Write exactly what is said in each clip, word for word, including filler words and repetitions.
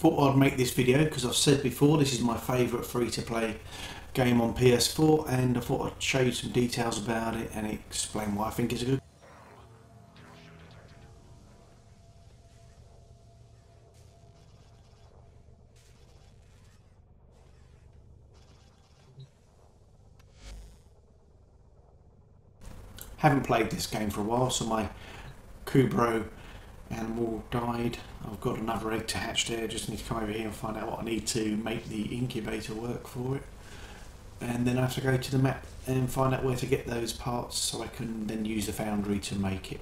thought I'd make this video because I've said before this is my favourite free-to-play game on P S four, and I thought I'd show you some details about it and explain why I think it's a good. Haven't played this game for a while, so my Kubrow animal died. I've got another egg to hatch there, just need to come over here and find out what I need to make the incubator work for it. And then I have to go to the map and find out where to get those parts so I can then use the foundry to make it.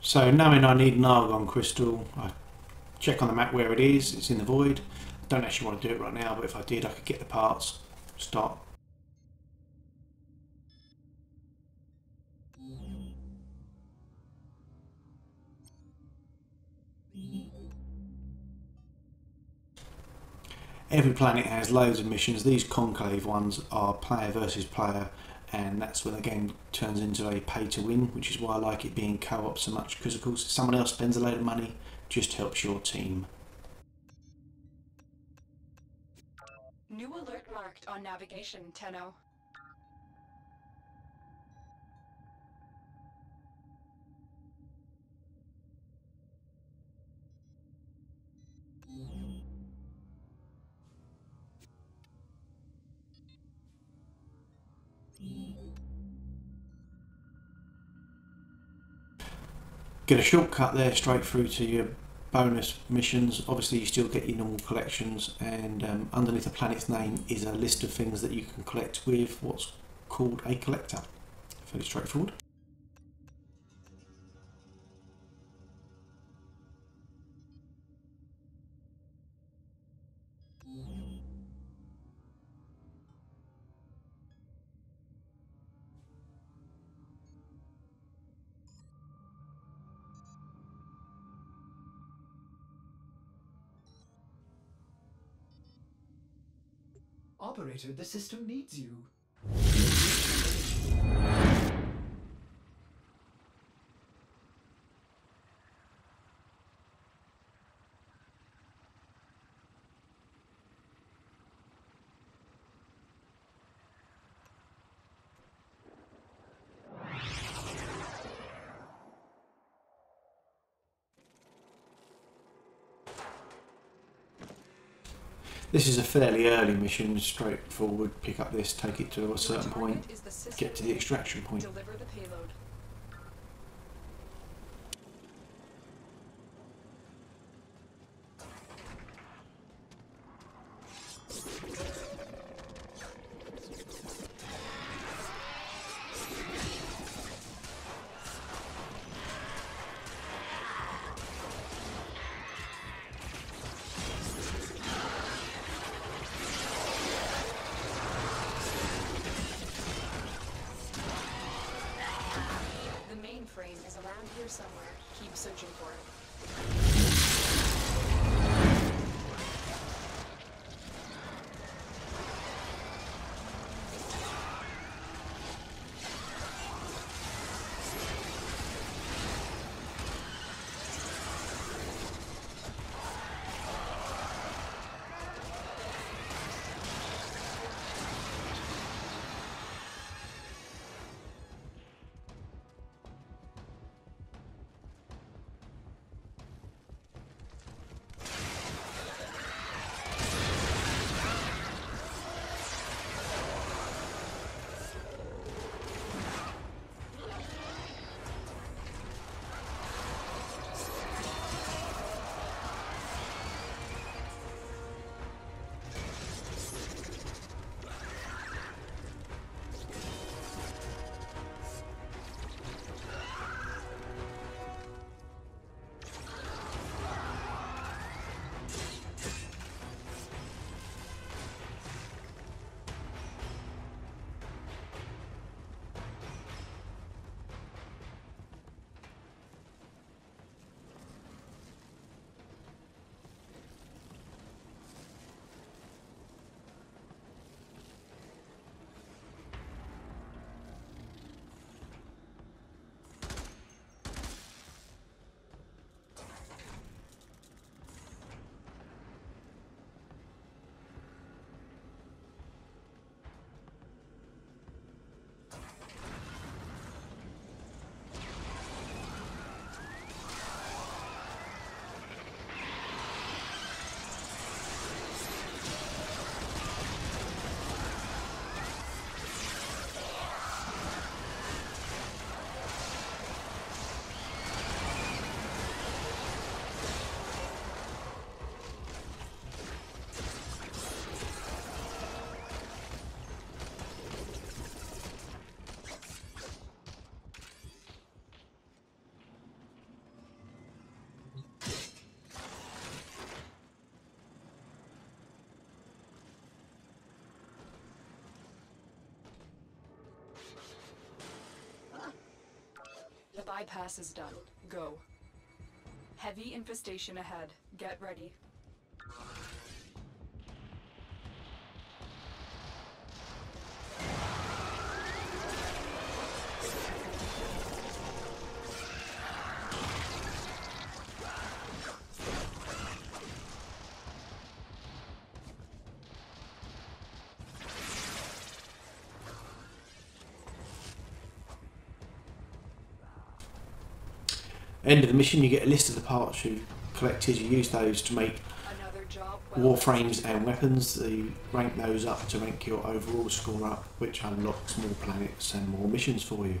So knowing I need an argon crystal, I check on the map where it is, it's in the void. I don't actually want to do it right now, but if I did I could get the parts, start. Every planet has loads of missions. These conclave ones are player versus player, and that's when the game turns into a pay to win, which is why I like it being co-op so much, because of course if someone else spends a load of money, just helps your team. New alert marked on navigation, Tenno. Get a shortcut there straight through to your bonus missions. Obviously you still get your normal collections, and um, underneath the planet's name is a list of things that you can collect with what's called a collector. Fairly straightforward. Operator, the system needs you. This is a fairly early mission, straightforward, pick up this, take it to a certain point, get to the extraction point. Deliver the payload. Is around here somewhere. Keep searching for Bypass is done. Go. Heavy infestation ahead. Get ready. End of the mission, you get a list of the parts you collected. You use those to make warframes and weapons. You rank those up to rank your overall score up, which unlocks more planets and more missions for you.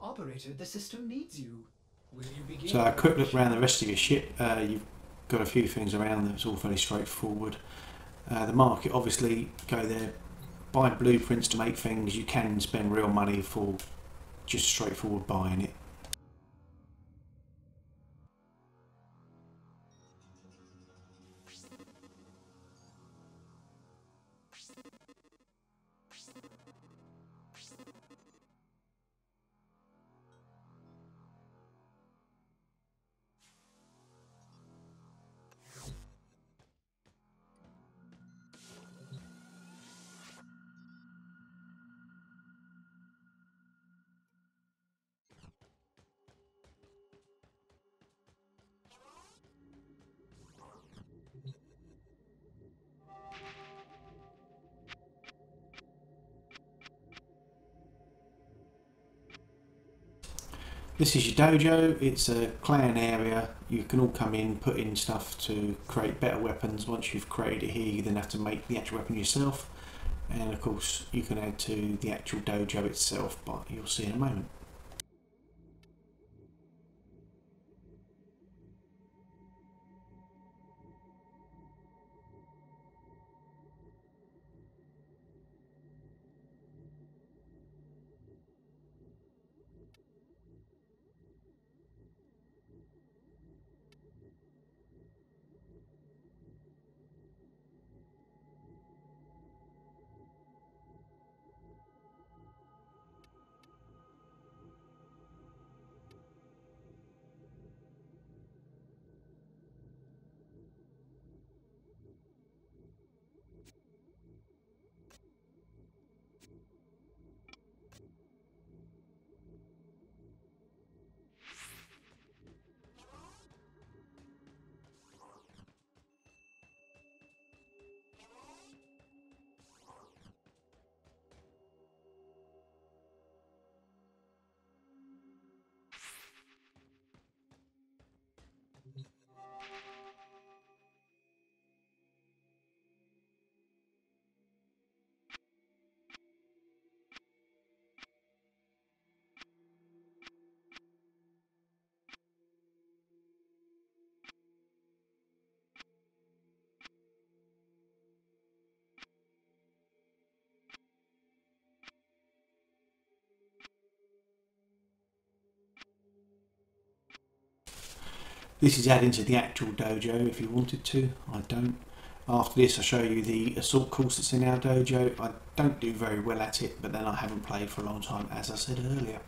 Operator, the system needs you. Will you begin? So a quick look around the rest of your ship. Uh, you've got a few things around that's all fairly straightforward. Uh, the market, obviously, go there, buy blueprints to make things. You can spend real money for just straightforward buying it. This is your dojo. It's a clan area. You can all come in, put in stuff to create better weapons. Once you've created it here, you then have to make the actual weapon yourself. And of course, you can add to the actual dojo itself, but you'll see in a moment. This is added to the actual dojo if you wanted to. I don't. After this, I show you the assault course that's in our dojo. I don't do very well at it, but then I haven't played for a long time, as I said earlier.